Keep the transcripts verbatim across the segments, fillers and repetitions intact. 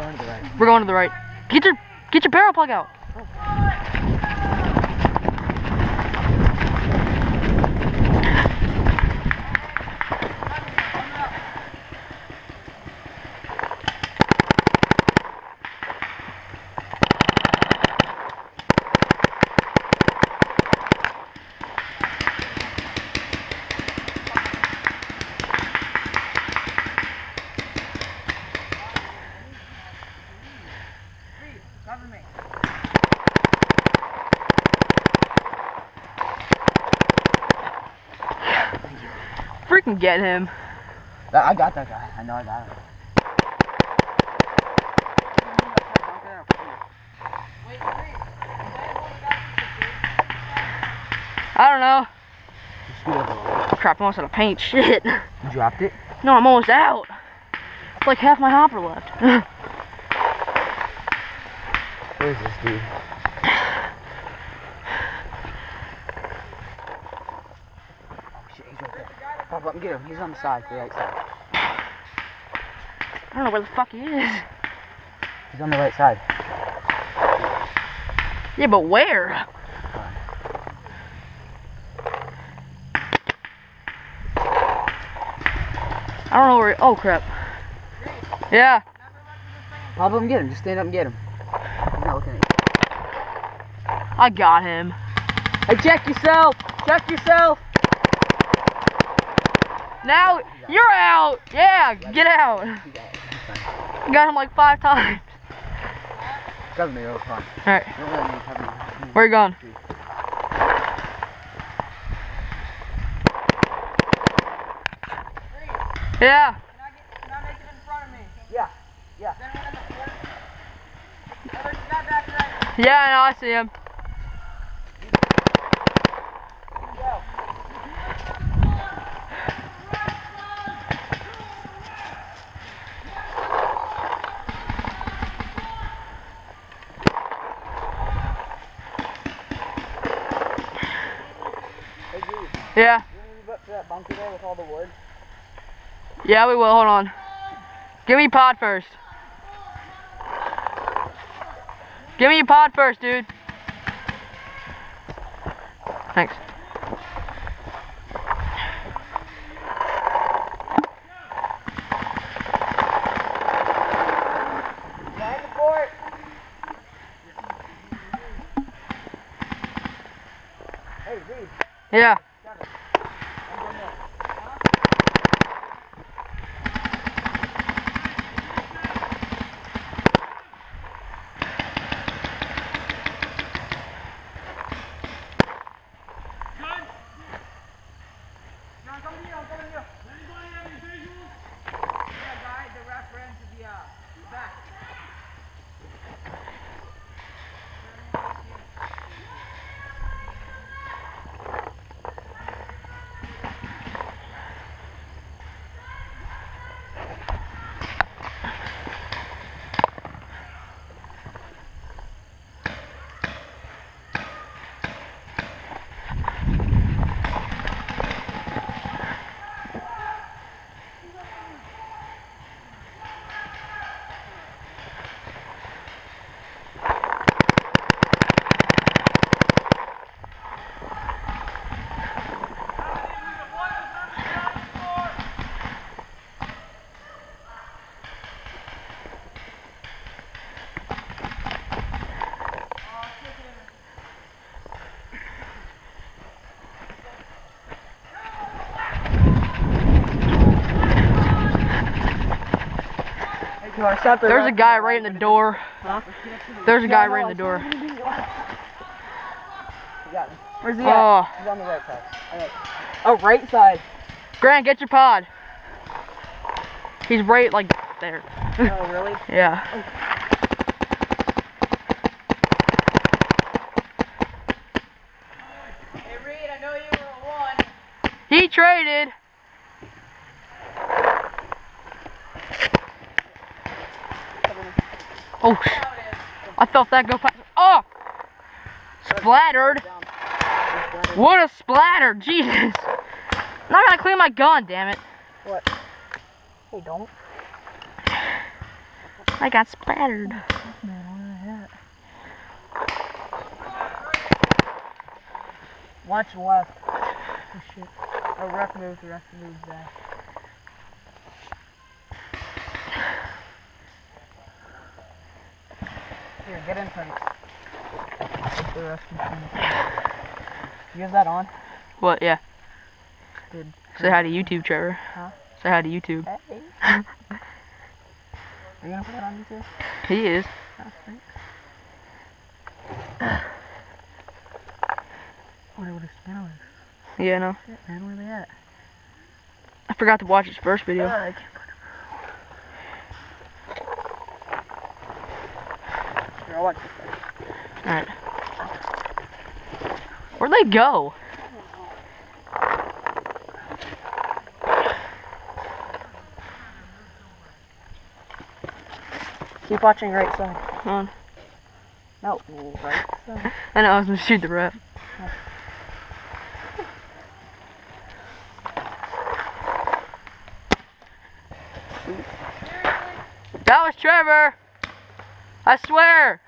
going to the right. We're going to the right. Get your get your barrel plug out. Oh. Freaking get him. I got that guy. I know I got him. I don't know. Crap, I'm almost out of paint. Shit. You dropped it? No, I'm almost out. It's like half my hopper left. Where's this dude? Pop up and get him. He's on the side, the right side. I don't know where the fuck he is. He's on the right side. Yeah, but where? I don't know where. Oh crap. Yeah. Pop up and get him. Just stand up and get him. He's not looking at you. I got him. Hey, check yourself. Check yourself. Now you're out. Yeah, get out. Got him like five times. All right. Where are you going? Yeah. Yeah. Yeah. Yeah, I know. I see him. Yeah. Yeah, we will. Hold on. Give me pod first. Give me a pod first, dude. Thanks. Yeah. There's a guy right in the door. Huh? There's a guy right in the door. Where's he at? He's on the right side. Oh, right side. Grant, get your pod. He's right like there. Oh, really? Yeah. Hey, Reed, I know you were one. He traded. Oh, I felt that go past. Oh! Splattered. What a splatter, Jesus. I'm not gonna clean my gun, damn it. What? Hey, don't. I got splattered. Watch left. Oh shit. A rough move, the ref moves back. Here, get in front. The ref continues. You have that on? What, yeah. Dude. Say hi to YouTube, Trevor. Huh? Say hi to YouTube. Hey. Are you gonna put that on YouTube? He is. Oh, thanks. Wonder what his channel is. Yeah, I know. Shit, man, where are they at? I forgot to watch his first video. Oh, I can't put him. Here, I'll watch this first. Alright. Where'd they go? Keep watching right side. Come on. No, right side. I know, I was gonna shoot the ref. Oh. That was Trevor! I swear!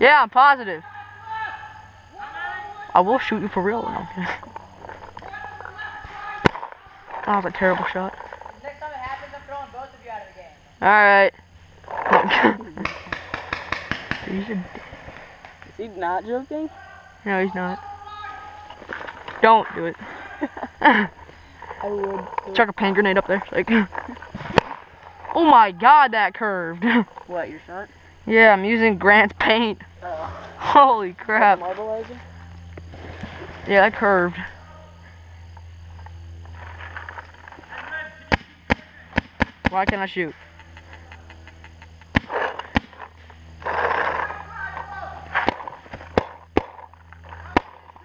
Yeah, I'm positive. I will shoot you for real. No, I'm kidding. That was a terrible shot. Alright. Is he not joking? No, he's not. Don't do it. I would. Chuck a paint grenade up there. Like. Oh my god, that curved. What, your shot? Yeah, I'm using Grant's paint. Uh, Holy crap. Marbleizer? Yeah, that curved. Why can't I shoot?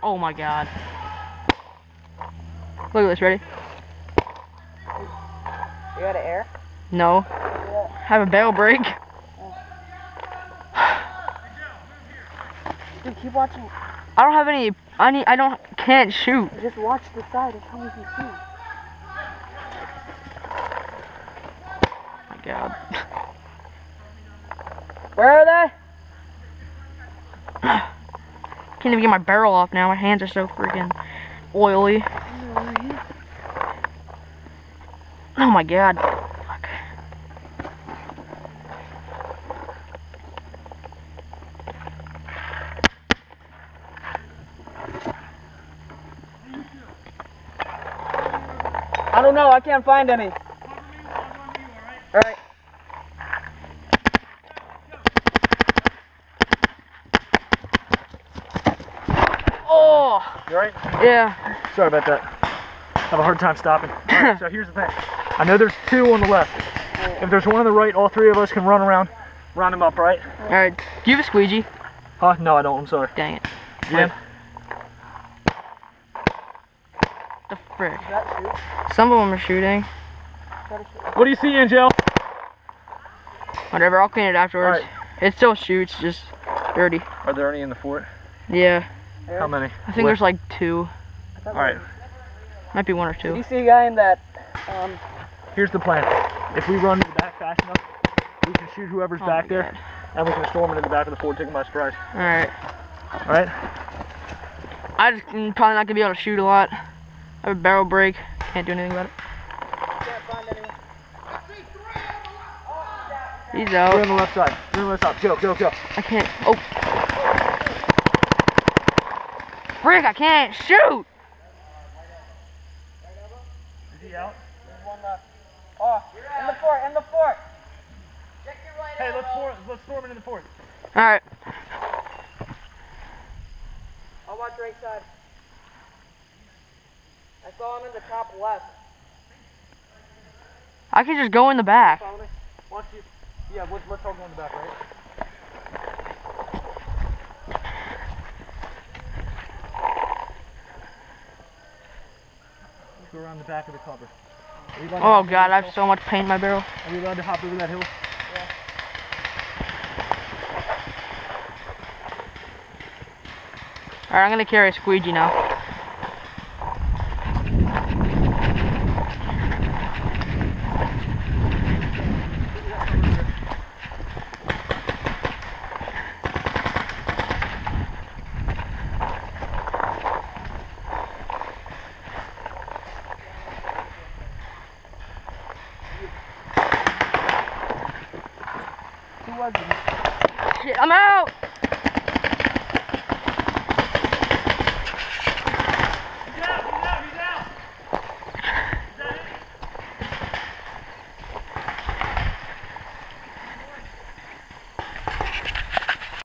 Oh my god. Look at this, ready? You out of air? No. Yeah. Have a barrel break. Yeah. Dude, keep watching. I don't have any I need I don't can't shoot. Just watch the side and tell me if you see. Oh my god. Where are they? Can't even get my barrel off now. My hands are so freaking oily. Oh my god. Fuck. I don't know. I can't find any. Alright. You alright? Yeah. Sorry about that. I have a hard time stopping. Alright, so here's the thing. I know there's two on the left. If there's one on the right, all three of us can run around, round them up, right? Alright. Do you have a squeegee? Huh? No, I don't. I'm sorry. Dang it. Yeah. The frick. Some of them are shooting. What do you see, Angel? Whatever. I'll clean it afterwards. Right. It still shoots, just dirty. Are there any in the fort? Yeah. How many? I think Where? there's like two. Alright. Might be one or two. Did you see a guy in that? Um... Here's the plan. If we run to the back fast enough, we can shoot whoever's oh back there, and we can storm into the back of the fort, take them by surprise. Alright. Alright? I'm probably not going to be able to shoot a lot. I have a barrel break. Can't do anything about it. Can't find anyone. He's out. You're on the left side. You're on the left side. Go, go, go. I can't. Oh. Frick, I can't shoot! Is he out? There's one left. Oh, in the fort, in the fort! Check your right hey, let's, for, let's storm into the fort. Alright. I'll watch right side. I saw him in the top left. I can just go in the back. Follow me. Watch you. Yeah, let's, let's all go in the back, right? Go around the back of the cover. Oh god, I have so much paint in my barrel. Are we allowed to hop over that hill? Yeah. Alright, I'm gonna carry a squeegee now. wasn't. Shit, I'm out!